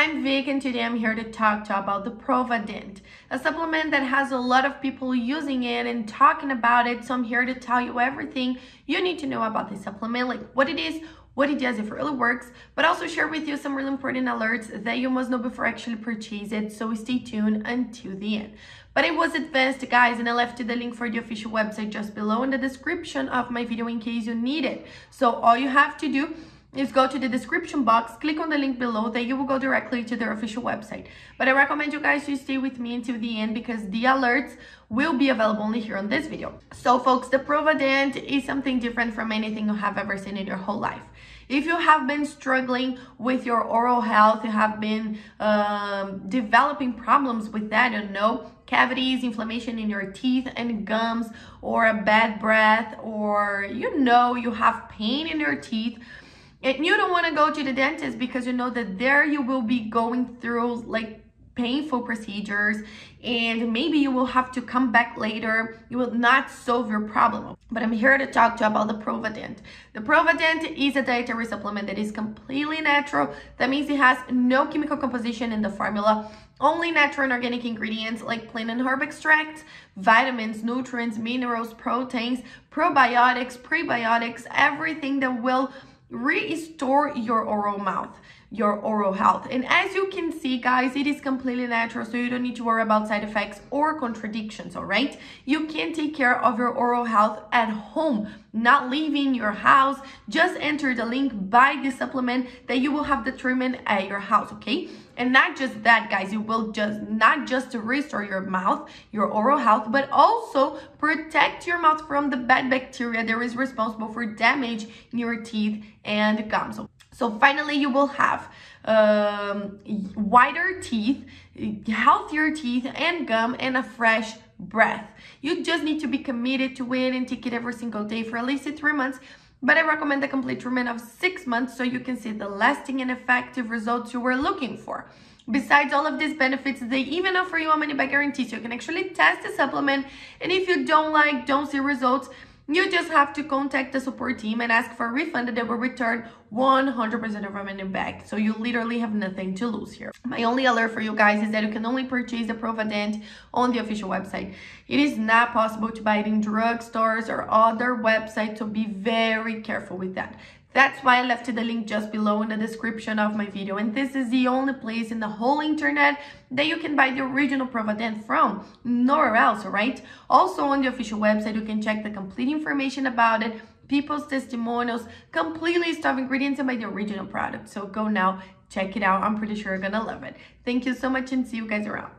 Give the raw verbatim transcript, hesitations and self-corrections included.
I'm Vic and today I'm here to talk to you about the ProvaDent, a supplement that has a lot of people using it and talking about it. So I'm here to tell you everything you need to know about this supplement, like what it is, what it does, if it really works, but also share with you some really important alerts that you must know before actually purchase it, so stay tuned until the end. But it was advanced, guys, and I left you the link for the official website just below in the description of my video in case you need it. So all you have to do is go to the description box, click on the link below, then you will go directly to their official website. But I recommend you guys to stay with me until the end because the alerts will be available only here on this video. So folks, the ProvaDent is something different from anything you have ever seen in your whole life. If you have been struggling with your oral health, you have been um, developing problems with that, you know, cavities, inflammation in your teeth and gums, or a bad breath, or you know, you have pain in your teeth, and you don't want to go to the dentist because you know that there you will be going through like painful procedures and maybe you will have to come back later, you will not solve your problem. But I'm here to talk to you about the ProvaDent. The ProvaDent is a dietary supplement that is completely natural. That means it has no chemical composition in the formula, only natural and organic ingredients like plant and herb extracts, vitamins, nutrients, minerals, proteins, probiotics, prebiotics, everything that will restore your oral mouth, your oral health. And as you can see, guys, it is completely natural, so you don't need to worry about side effects or contradictions. All right, you can take care of your oral health at home, not leaving your house. Just enter the link, buy this supplement, that you will have the treatment at your house. Okay, and not just that, guys, you will just not just to restore your mouth, your oral health, but also protect your mouth from the bad bacteria that is responsible for damage in your teeth and gums. So finally, you will have um, whiter teeth, healthier teeth and gum, and a fresh breath. You just need to be committed to it and take it every single day for at least three months. But I recommend a complete treatment of six months so you can see the lasting and effective results you were looking for. Besides all of these benefits, they even offer you a money-back guarantee, so you can actually test the supplement. And if you don't like, don't see results, you just have to contact the support team and ask for a refund, and they will return one hundred percent of our money back. So you literally have nothing to lose here. My only alert for you guys is that you can only purchase the ProvaDent on the official website. It is not possible to buy it in drugstores or other websites, so be very careful with that. That's why I left the link just below in the description of my video. And this is the only place in the whole internet that you can buy the original ProvaDent from, nowhere else, right? Also on the official website, you can check the complete information about it, people's testimonials, complete list of ingredients, and buy the original product. So go now, check it out. I'm pretty sure you're gonna love it. Thank you so much and see you guys around.